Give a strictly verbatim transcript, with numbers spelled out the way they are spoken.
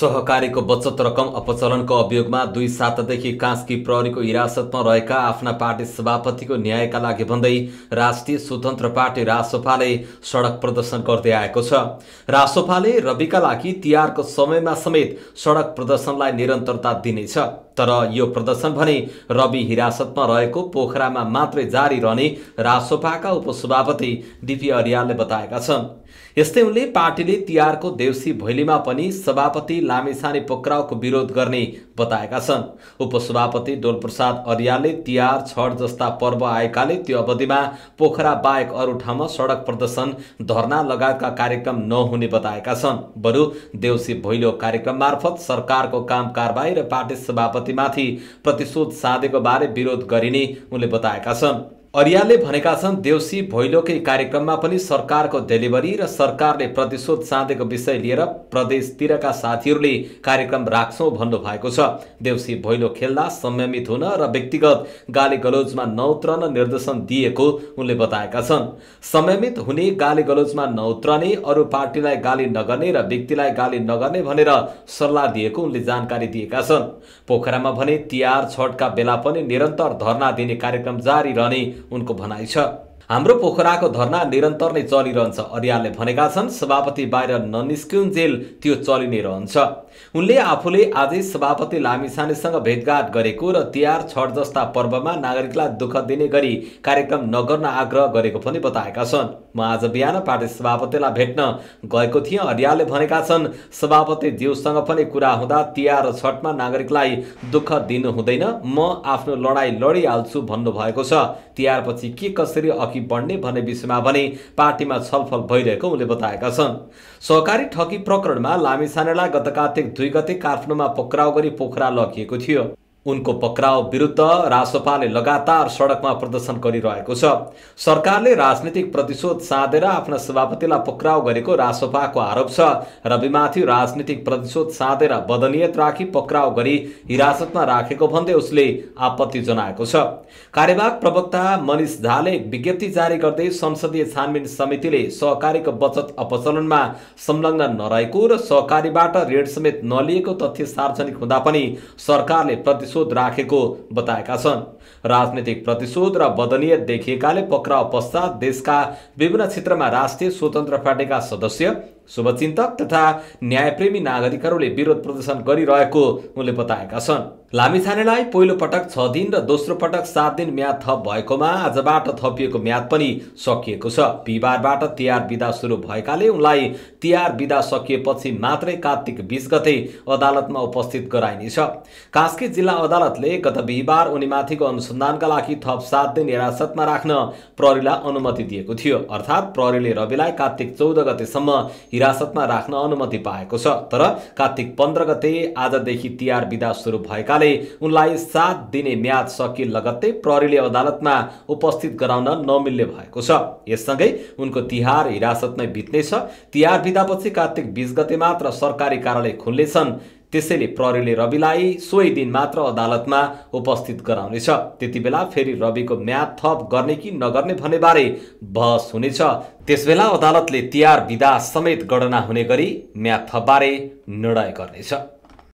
सहकारीको बचत रकम अपचलनको अभियोगमा दुई सातादेखि कास्की प्रहरीको हिरासतमा रहेका आफ्ना पार्टी सभापतिको न्यायका लागि भन्दै राष्ट्रिय स्वतन्त्र पार्टी रासोपाले सडक प्रदर्शन गर्दै आएको छ। रासोपाले रविका लागि तिहारको समयमा समेत सडक प्रदर्शनलाई निरन्तरता दिनेछ, तर यो प्रदर्शन भने रवि हिरासतमा रहेको पोखरामा मात्रै जारी रहने रासोपाका उपसभापति डीपी अर्यालले बताएका छन्। यस्तै उनले पार्टीले तिहारको देउसी भैलीमा पनि सभापति लामिछाने पक्राउको विरोध गर्ने बताएका छन्। उपसभापति डोलप्रसाद अर्यालले तिहार छठ जस्ता पर्व आएकाले त्यो अवधिमा पोखरा बाहेक अरू ठाउँमा सडक प्रदर्शन, धरना लगायतका कार्यक्रम नहुने बताएका छन्। बरु देउसी भैलो कार्यक्रम मार्फत सरकारको काम कारबाही र पार्टी सभापतिमाथि प्रतिशोध साधेको बारे विरोध गरिने उनले बताएका छन्। अर्यालले भनेका छन् देउसी भैलोकै कार्यक्रममा पनि सरकारको डेलिभरी र सरकारले प्रतिशोध साधेको विषय लिएर प्रदेशतिरका साथीहरूले कार्यक्रम राख्छौँ भन्नु भएको छ। देउसी भैलो खेल्दा संयमित हुन र व्यक्तिगत गाली गलोचमा नउत्रन निर्देशन दिएको उनले बताएका छन्। संयमित हुने, गाली गलोचमा नउत्रने, अरू पार्टीलाई गाली नगर्ने र व्यक्तिलाई गाली नगर्ने भनेर सल्लाह दिएको उनले जानकारी दिएका छन्। पोखरामा भने तिहार छठका बेला पनि निरन्तर धरना दिने कार्यक्रम जारी रहने उनको भनाइ छ। हाम्रो पोखराको धरना निरन्तर नै चलिरहन्छ। अर्यालले भनेका छन् सभापति बाहिर ननिस्किउन्जेल त्यो चलि नै रहन्छ। उनले आफूले आजै सभापति लामिछानेसँग भेटघाट गरेको र तिहार छठ जस्ता पर्वमा नागरिकलाई दुःख दिने गरी कार्यक्रम नगर्न आग्रह गरेको पनि बताएका छन्। म आज बिहान पार्टी सभापतिलाई भेट्न गएको थिएँ। अर्यालले भनेका छन् सभापति ज्यूसँग पनि कुरा हुँदा तिहार र छठमा नागरिकलाई दुःख दिनु हुँदैन, म आफ्नो लडाई लडिहाल्छु भन्नुभएको छ। तिहारपछि के कसरी बढ्ने भन्ने विषयमा भने पार्टीमा छलफल भइरहेको उनले बताएका छन्। सहकारी ठगी प्रकरणमा लामिछानेलाई गत कार्तिक दुई गते काठमाडौँमा पक्राउ गरी पोखरा लगिएको थियो। उनको पक्राउ विरुद्ध रासोपाले लगातार सडकमा प्रदर्शन गरिरहेको छ। सरकारले राजनीतिक प्रतिशोध साधेर आफ्ना सभापतिलाई पक्राउ गरेको रासोपाको आरोप छ। रविमाथि राजनीतिक प्रतिशोध साधेर बदनियत राखी पक्राउ गरी हिरासतमा राखेको भन्दै उसले आपत्ति जनाएको छ। कार्यवाहक प्रवक्ता मनीष ढालले विज्ञप्ति जारी गर्दै संसदीय छानबिन समितिले सहकारीको बचत अपचलनमा संलग्न नरहेको र सहकारीबाट ऋण समेत नलिएको तथ्य सार्वजनिक हुँदा पनि सरकारले प्रतिशोध राखेको बताएका छन्। राजनीतिक प्रतिशोध र बदनियत देखिएकाले पक्राउ पश्चात देशका विभिन्न क्षेत्रमा राष्ट्रिय स्वतन्त्र पार्टीका सदस्य, शुभचिन्तक तथा न्यायप्रेमी नागरिकहरूले विरोध प्रदर्शन गरिरहेको उनले बताएका छन्। लामिछानेलाई पहिलो पटक छ दिन र दोस्रो पटक सात दिन म्याद थप भएकोमा आजबाट थपिएको म्याद पनि सकिएको छ। बिहिबारबाट तिहार बिदा सुरु भएकाले उनलाई तिहार बिदा सकिएपछि मात्रै कार्तिक बीस गते अदालतमा उपस्थित गराइनेछ। कास्की जिल्ला अदालतले गत बिहिबार उनीमाथिको अनुसन्धानका लागि थप सात दिन हिरासतमा राख्न प्रहरीलाई अनुमति दिएको थियो। अर्थात् प्रहरीले रविलाई कार्तिक चौध गतेसम्म हिरासतमा राख्न अनुमति पाएको छ, तर कार्तिक पन्ध्र गते आजदेखि तिहार बिदा सुरु भएकाले उनलाई सात दिने म्याद सकि लगत्तै प्रहरीले अदालतमा उपस्थित गराउन नमिल्ने भएको छ। यससँगै उनको तिहार हिरासतमै बित्नेछ। तिहार बिदापछि कार्तिक बीस गते मात्र सरकारी कार्यालय खुल्नेछन्, त्यसैले प्रहरीले रविलाई सोही दिन मात्र अदालतमा उपस्थित गराउनेछ। त्यतिबेला फेरि रविको म्याद थप गर्ने कि नगर्ने भन्ने बारे बहस हुनेछ। त्यसबेला अदालतले तिहार बिदा समेत गणना हुने गरी म्याद थपबारे निर्णय गर्नेछ।